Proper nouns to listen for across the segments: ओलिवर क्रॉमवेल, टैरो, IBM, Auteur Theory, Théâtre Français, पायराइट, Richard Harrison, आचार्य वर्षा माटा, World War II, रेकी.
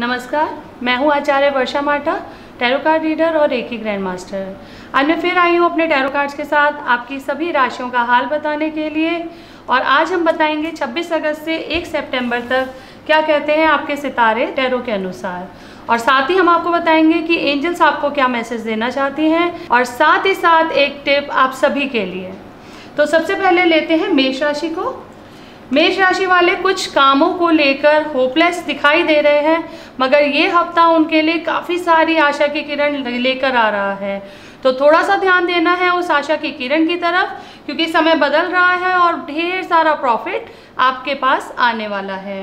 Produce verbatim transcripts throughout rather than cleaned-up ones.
नमस्कार, मैं हूं आचार्य वर्षा माटा, टैरो card reader और रेकी ग्रैंड मास्टर। आज मैं फिर आई हूं अपने टैरो कार्ड्स के साथ आपकी सभी राशियों का हाल बताने के लिए। और आज हम बताएंगे छब्बीस अगस्त से एक सितंबर तक क्या कहते हैं आपके सितारे टैरो के अनुसार, और साथ ही हम आपको बताएंगे कि एंजल्स आपको क्या मैसेज देना चाहती हैं, और साथ ही साथ एक टिप आप सभी के लिए। तो सबसे पहले लेते हैं मेष राशि को। मेष राशि वाले कुछ कामों को लेकर होपलेस दिखाई दे रहे हैं, मगर ये हफ्ता उनके लिए काफ़ी सारी आशा की किरण लेकर आ रहा है। तो थोड़ा सा ध्यान देना है उस आशा की किरण की तरफ, क्योंकि समय बदल रहा है और ढेर सारा प्रॉफिट आपके पास आने वाला है।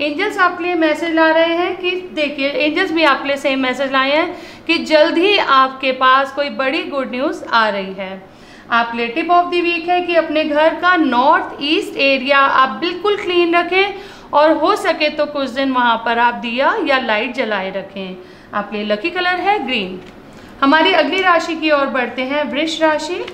एंजल्स आपके लिए मैसेज ला रहे हैं कि देखिए, एंजल्स भी आपके लिए सेम मैसेज लाए हैं कि जल्द ही आपके पास कोई बड़ी गुड न्यूज़ आ रही है। आप लिए टिप ऑफ द वीक है कि अपने घर का नॉर्थ ईस्ट एरिया आप बिल्कुल क्लीन रखें, और हो सके तो कुछ दिन वहाँ पर आप दिया या लाइट जलाए रखें। आप लिए लकी कलर है ग्रीन। हमारी अगली राशि की ओर बढ़ते हैं, वृष राशि।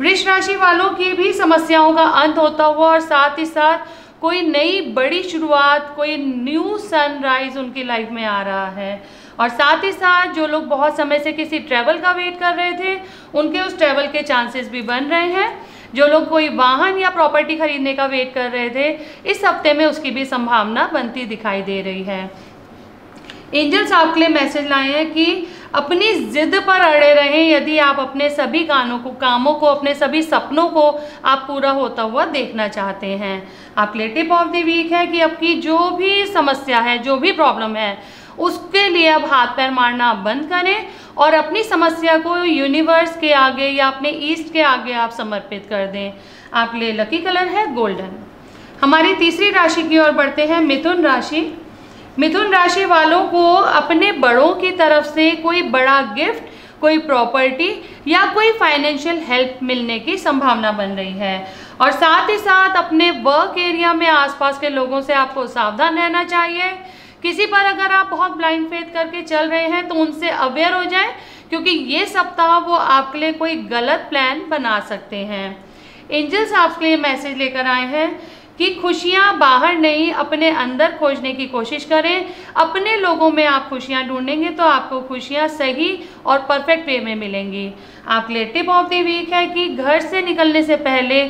वृष राशि वालों की भी समस्याओं का अंत होता हुआ और साथ ही साथ कोई नई बड़ी शुरुआत, कोई न्यू सनराइज उनकी लाइफ में आ रहा है। और साथ ही साथ जो लोग बहुत समय से किसी ट्रैवल का वेट कर रहे थे, उनके उस ट्रैवल के चांसेस भी बन रहे हैं। जो लोग कोई वाहन या प्रॉपर्टी खरीदने का वेट कर रहे थे, इस हफ्ते में उसकी भी संभावना बनती दिखाई दे रही है। एंजल्स आपके लिए मैसेज लाए हैं कि अपनी जिद पर अड़े रहें। यदि आप अपने सभी कानों को कामों को अपने सभी सपनों को आप पूरा होता हुआ देखना चाहते हैं, आपके लिए टिप ऑफ द वीक है कि आपकी जो भी समस्या है, जो भी प्रॉब्लम है, उसके लिए अब हाथ पैर मारना बंद करें और अपनी समस्या को यूनिवर्स के आगे या अपने ईस्ट के आगे आप समर्पित कर दें। आप लिए लकी कलर है गोल्डन। हमारी तीसरी राशि की ओर बढ़ते हैं, मिथुन राशि। मिथुन राशि वालों को अपने बड़ों की तरफ से कोई बड़ा गिफ्ट, कोई प्रॉपर्टी या कोई फाइनेंशियल हेल्प मिलने की संभावना बन रही है। और साथ ही साथ अपने वर्क एरिया में आसपास के लोगों से आपको सावधान रहना चाहिए। किसी पर अगर आप बहुत ब्लाइंड फेथ करके चल रहे हैं तो उनसे अवेयर हो जाएं, क्योंकि ये सप्ताह वो आपके लिए कोई गलत प्लान बना सकते हैं। एंजल्स आपके लिए मैसेज लेकर आए हैं कि खुशियां बाहर नहीं, अपने अंदर खोजने की कोशिश करें। अपने लोगों में आप खुशियां ढूंढेंगे तो आपको खुशियां सही और परफेक्ट वे में मिलेंगी। आपके लिए टिप ऑफ द वीक है कि घर से निकलने से पहले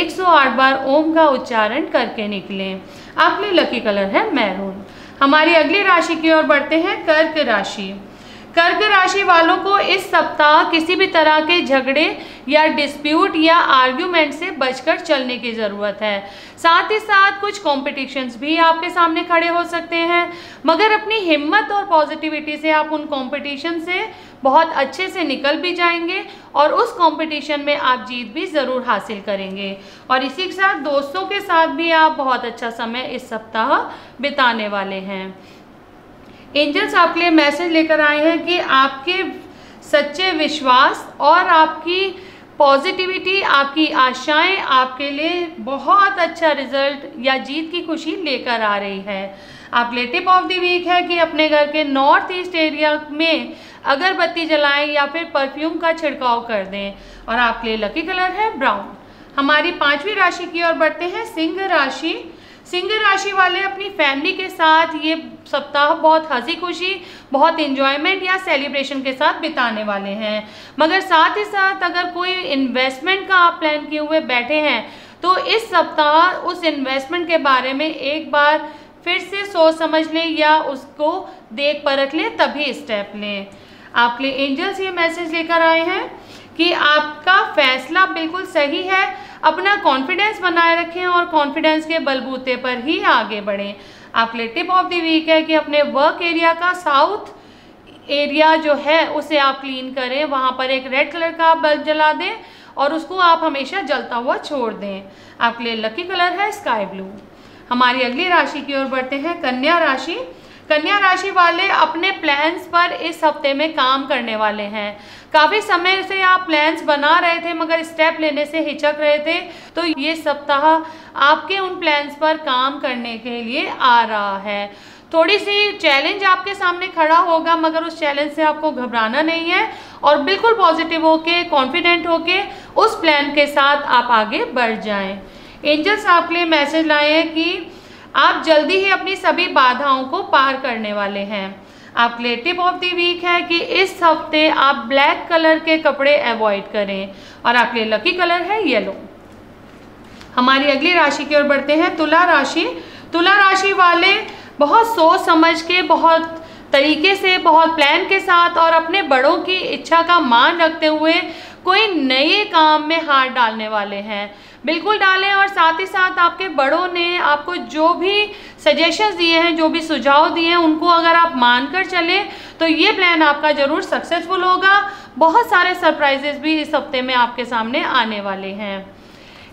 एक सौ आठ बार ओम का उच्चारण करके निकलें। आपके लिए लकी कलर है मैरून। हमारी अगली राशि की ओर बढ़ते हैं, कर्क राशि। कर्क राशि वालों को इस सप्ताह किसी भी तरह के झगड़े या डिस्प्यूट या आर्ग्यूमेंट से बचकर चलने की ज़रूरत है। साथ ही साथ कुछ कॉम्पिटिशन्स भी आपके सामने खड़े हो सकते हैं, मगर अपनी हिम्मत और पॉजिटिविटी से आप उन कॉम्पिटिशन से बहुत अच्छे से निकल भी जाएंगे और उस कंपटीशन में आप जीत भी ज़रूर हासिल करेंगे। और इसी के साथ दोस्तों के साथ भी आप बहुत अच्छा समय इस सप्ताह बिताने वाले हैं। एंजल्स आपके लिए मैसेज लेकर आए हैं कि आपके सच्चे विश्वास और आपकी पॉजिटिविटी, आपकी आशाएं आपके लिए बहुत अच्छा रिजल्ट या जीत की खुशी लेकर आ रही है। आप लिए टिप ऑफ द वीक है कि अपने घर के नॉर्थ ईस्ट एरिया में अगरबत्ती जलाएं या फिर परफ्यूम का छिड़काव कर दें। और आपके लिए लकी कलर है ब्राउन। हमारी पांचवी राशि की ओर बढ़ते हैं, सिंह राशि। सिंह राशि वाले अपनी फैमिली के साथ ये सप्ताह बहुत हंसी खुशी, बहुत इंजॉयमेंट या सेलिब्रेशन के साथ बिताने वाले हैं। मगर साथ ही साथ अगर कोई इन्वेस्टमेंट का आप प्लान किए हुए बैठे हैं तो इस सप्ताह उस इन्वेस्टमेंट के बारे में एक बार फिर से सोच समझ लें या उसको देख परख लें, तभी स्टेप लें। आपके लिए एंजल्स ये मैसेज लेकर आए हैं कि आपका फैसला बिल्कुल सही है। अपना कॉन्फिडेंस बनाए रखें और कॉन्फिडेंस के बलबूते पर ही आगे बढ़ें। आपके लिए टिप ऑफ द वीक है कि अपने वर्क एरिया का साउथ एरिया जो है उसे आप क्लीन करें। वहाँ पर एक रेड कलर का बल्ब जला दें और उसको आप हमेशा जलता हुआ छोड़ दें। आपके लिए लकी कलर है स्काई ब्लू। हमारी अगली राशि की ओर बढ़ते हैं, कन्या राशि। कन्या राशि वाले अपने प्लान्स पर इस हफ्ते में काम करने वाले हैं। काफ़ी समय से आप प्लान्स बना रहे थे मगर स्टेप लेने से हिचक रहे थे, तो ये सप्ताह आपके उन प्लान्स पर काम करने के लिए आ रहा है। थोड़ी सी चैलेंज आपके सामने खड़ा होगा, मगर उस चैलेंज से आपको घबराना नहीं है और बिल्कुल पॉजिटिव होके, कॉन्फिडेंट होके उस प्लान के साथ आप आगे बढ़ जाएँ। एंजल्स आपके लिए मैसेज लाए हैं कि आप जल्दी ही अपनी सभी बाधाओं को पार करने वाले हैं। आपके लिए टिप ऑफ द वीक है कि इस हफ्ते आप ब्लैक कलर के कपड़े अवॉइड करें, और आपके लिए लकी कलर है येलो। हमारी अगली राशि की ओर बढ़ते हैं, तुला राशि। तुला राशि वाले बहुत सोच समझ के, बहुत तरीके से, बहुत प्लान के साथ और अपने बड़ों की इच्छा का मान रखते हुए कोई नए काम में हाथ डालने वाले हैं। बिल्कुल डालें, और साथ ही साथ आपके बड़ों ने आपको जो भी सजेशंस दिए हैं, जो भी सुझाव दिए हैं, उनको अगर आप मानकर चलें तो ये प्लान आपका ज़रूर सक्सेसफुल होगा। बहुत सारे सरप्राइजेस भी इस हफ्ते में आपके सामने आने वाले हैं।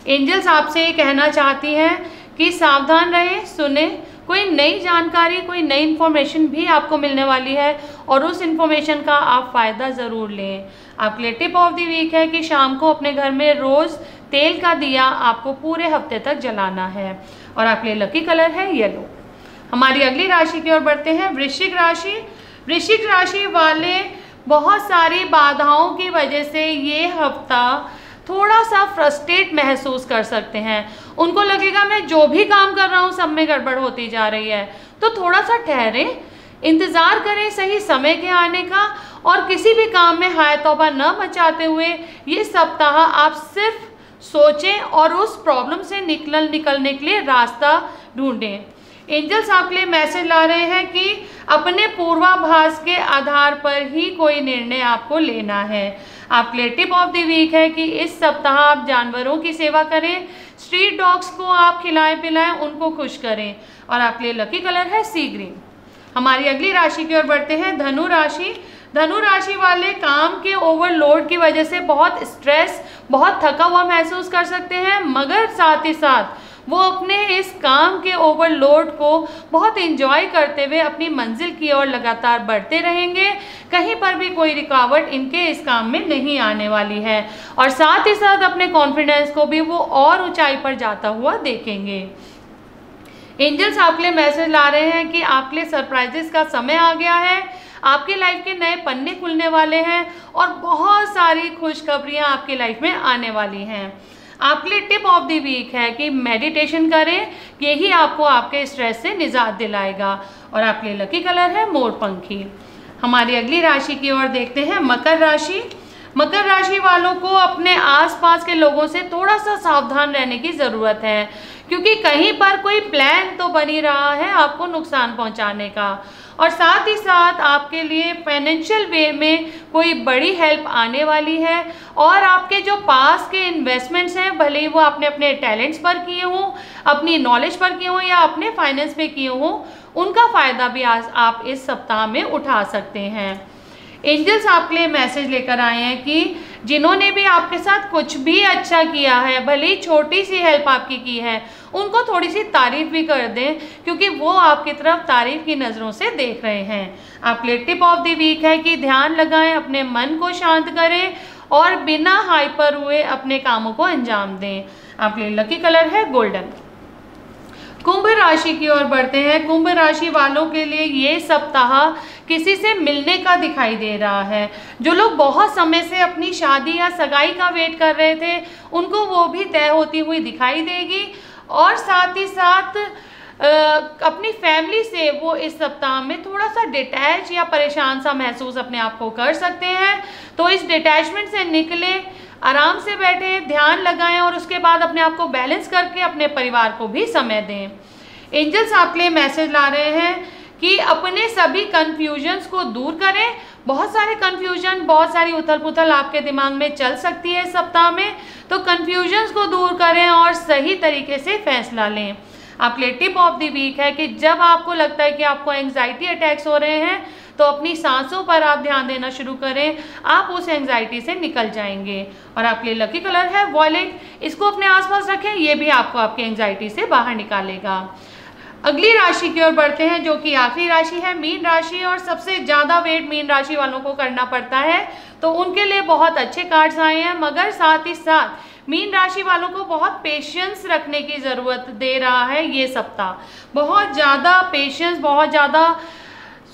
एंजल्स आपसे ये कहना चाहती हैं कि सावधान रहें, सुने। कोई नई जानकारी, कोई नई इन्फॉर्मेशन भी आपको मिलने वाली है और उस इन्फॉर्मेशन का आप फ़ायदा ज़रूर लें। आपके लिए टिप ऑफ द वीक है कि शाम को अपने घर में रोज़ तेल का दिया आपको पूरे हफ्ते तक जलाना है, और आपके लिए लकी कलर है येलो। हमारी अगली राशि की ओर बढ़ते हैं, वृश्चिक राशि। वृश्चिक राशि वाले बहुत सारी बाधाओं की वजह से ये हफ्ता थोड़ा सा फ्रस्ट्रेट महसूस कर सकते हैं। उनको लगेगा मैं जो भी काम कर रहा हूँ सब में गड़बड़ होती जा रही है। तो थोड़ा सा ठहरें, इंतज़ार करें सही समय के आने का, और किसी भी काम में हाय तौबा न मचाते हुए ये सप्ताह आप सिर्फ सोचें और उस प्रॉब्लम से निकल निकलने के लिए रास्ता ढूंढें। एंजल्स आपके लिए मैसेज ला रहे हैं कि अपने पूर्वाभास के आधार पर ही कोई निर्णय आपको लेना है। आपके लिए टिप ऑफ द वीक है कि इस सप्ताह आप जानवरों की सेवा करें, स्ट्रीट डॉग्स को आप खिलाएं पिलाएं, उनको खुश करें, और आपके लिए लकी कलर है सी ग्रीन। हमारी अगली राशि की ओर बढ़ते हैं, धनु राशि। धनु राशि वाले काम के ओवरलोड की वजह से बहुत स्ट्रेस, बहुत थका हुआ महसूस कर सकते हैं, मगर साथ ही साथ वो अपने इस काम के ओवरलोड को बहुत एंजॉय करते हुए अपनी मंजिल की ओर लगातार बढ़ते रहेंगे। कहीं पर भी कोई रुकावट इनके इस काम में नहीं आने वाली है, और साथ ही साथ अपने कॉन्फिडेंस को भी वो और ऊंचाई पर जाता हुआ देखेंगे। एंजल्स आपके लिए मैसेज ला रहे हैं कि आपके लिए सरप्राइजेस का समय आ गया है, आपकी लाइफ के नए पन्ने खुलने वाले हैं और बहुत सारी खुशखबरियाँ आपकी लाइफ में आने वाली हैं। आपके लिए टिप ऑफ द वीक है कि मेडिटेशन करें, यही आपको आपके स्ट्रेस से निजात दिलाएगा, और आपके लिए लकी कलर है मोरपंखी। हमारी अगली राशि की ओर देखते हैं, मकर राशि। मकर राशि वालों को अपने आसपास के लोगों से थोड़ा सा सावधान रहने की ज़रूरत है, क्योंकि कहीं पर कोई प्लान तो बनी रहा है आपको नुकसान पहुंचाने का, और साथ ही साथ आपके लिए फाइनेंशियल वे में कोई बड़ी हेल्प आने वाली है, और आपके जो पास के इन्वेस्टमेंट्स हैं, भले ही वो आपने अपने टैलेंट्स पर किए हों, अपनी नॉलेज पर किए हों या अपने फाइनेंस पे किए हों, उनका फ़ायदा भी आज आप इस सप्ताह में उठा सकते हैं। एंजल्स आपके लिए मैसेज लेकर आए हैं कि जिन्होंने भी आपके साथ कुछ भी अच्छा किया है, भले ही छोटी सी हेल्प आपकी की है, उनको थोड़ी सी तारीफ़ भी कर दें, क्योंकि वो आपकी तरफ तारीफ़ की नज़रों से देख रहे हैं। आपके लिए टिप ऑफ द वीक है कि ध्यान लगाएं, अपने मन को शांत करें और बिना हाइपर हुए अपने कामों को अंजाम दें। आपके लिए लकी कलर है गोल्डन। कुंभ राशि की ओर बढ़ते हैं। कुंभ राशि वालों के लिए ये सप्ताह किसी से मिलने का दिखाई दे रहा है। जो लोग बहुत समय से अपनी शादी या सगाई का वेट कर रहे थे, उनको वो भी तय होती हुई दिखाई देगी, और साथ ही साथ अपनी फैमिली से वो इस सप्ताह में थोड़ा सा डिटैच या परेशान सा महसूस अपने आप को कर सकते हैं। तो इस डिटैचमेंट से निकलें, आराम से बैठें, ध्यान लगाएं, और उसके बाद अपने आप को बैलेंस करके अपने परिवार को भी समय दें। एंजल्स आपके लिए मैसेज ला रहे हैं कि अपने सभी कन्फ्यूजन्स को दूर करें। बहुत सारे कन्फ्यूजन, बहुत सारी उथल पुथल आपके दिमाग में चल सकती है सप्ताह में, तो कन्फ्यूजन्स को दूर करें और सही तरीके से फैसला लें। आपके लिए टिप ऑफ द वीक है कि जब आपको लगता है कि आपको एंग्जाइटी अटैक्स हो रहे हैं, तो अपनी सांसों पर आप ध्यान देना शुरू करें, आप उस एंग्जाइटी से निकल जाएंगे, और आपके लिए लकी कलर है वॉयलेट। इसको अपने आसपास रखें, ये भी आपको आपकी एंग्जाइटी से बाहर निकालेगा। अगली राशि की ओर बढ़ते हैं, जो कि आखिरी राशि है, मीन राशि। और सबसे ज़्यादा वेट मीन राशि वालों को करना पड़ता है, तो उनके लिए बहुत अच्छे कार्ड्स आए हैं, मगर साथ ही साथ मीन राशि वालों को बहुत पेशेंस रखने की ज़रूरत दे रहा है ये सप्ताह। बहुत ज़्यादा पेशेंस, बहुत ज़्यादा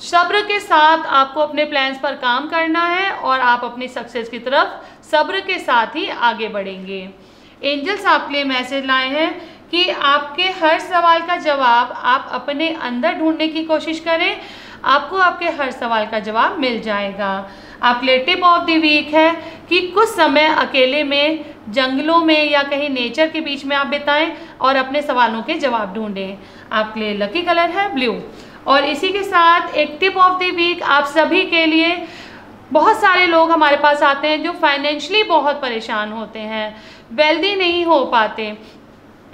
सब्र के साथ आपको अपने प्लान्स पर काम करना है, और आप अपनी सक्सेस की तरफ सब्र के साथ ही आगे बढ़ेंगे। एंजल्स आपके लिए मैसेज लाए हैं कि आपके हर सवाल का जवाब आप अपने अंदर ढूंढने की कोशिश करें, आपको आपके हर सवाल का जवाब मिल जाएगा। आपके टिप ऑफ द वीक है कि कुछ समय अकेले में, जंगलों में या कहीं नेचर के बीच में आप बिताएं और अपने सवालों के जवाब ढूंढें। आपके लिए लकी कलर है ब्लू। और इसी के साथ एक टिप ऑफ द वीक आप सभी के लिए, बहुत सारे लोग हमारे पास आते हैं जो फाइनेंशियली बहुत परेशान होते हैं, वेल्दी नहीं हो पाते,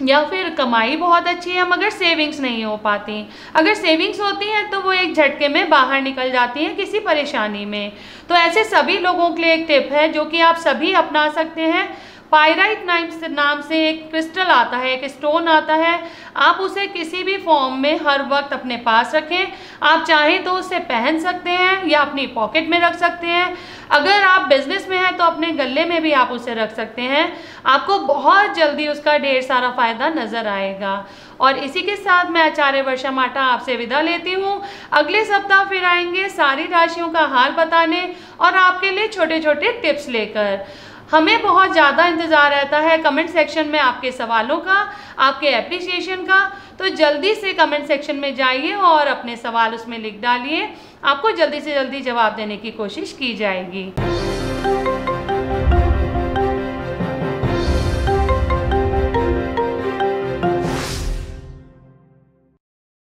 या फिर कमाई बहुत अच्छी है मगर सेविंग्स नहीं हो पाती। अगर सेविंग्स होती हैं तो वो एक झटके में बाहर निकल जाती हैं किसी परेशानी में। तो ऐसे सभी लोगों के लिए एक टिप है जो कि आप सभी अपना सकते हैं। पायराइट नाम से एक क्रिस्टल आता है, एक स्टोन आता है। आप उसे किसी भी फॉर्म में हर वक्त अपने पास रखें। आप चाहें तो उसे पहन सकते हैं या अपनी पॉकेट में रख सकते हैं। अगर आप बिजनेस में हैं तो अपने गले में भी आप उसे रख सकते हैं। आपको बहुत जल्दी उसका ढेर सारा फ़ायदा नज़र आएगा। और इसी के साथ मैं आचार्य वर्षा माटा आपसे विदा लेती हूँ। अगले सप्ताह फिर आएंगे सारी राशियों का हाल बताने और आपके लिए छोटे छोटे टिप्स लेकर। हमें बहुत ज़्यादा इंतज़ार रहता है कमेंट सेक्शन में आपके सवालों का, आपके एप्रिसिएशन का। तो जल्दी से कमेंट सेक्शन में जाइए और अपने सवाल उसमें लिख डालिए। आपको जल्दी से जल्दी जवाब देने की कोशिश की जाएगी।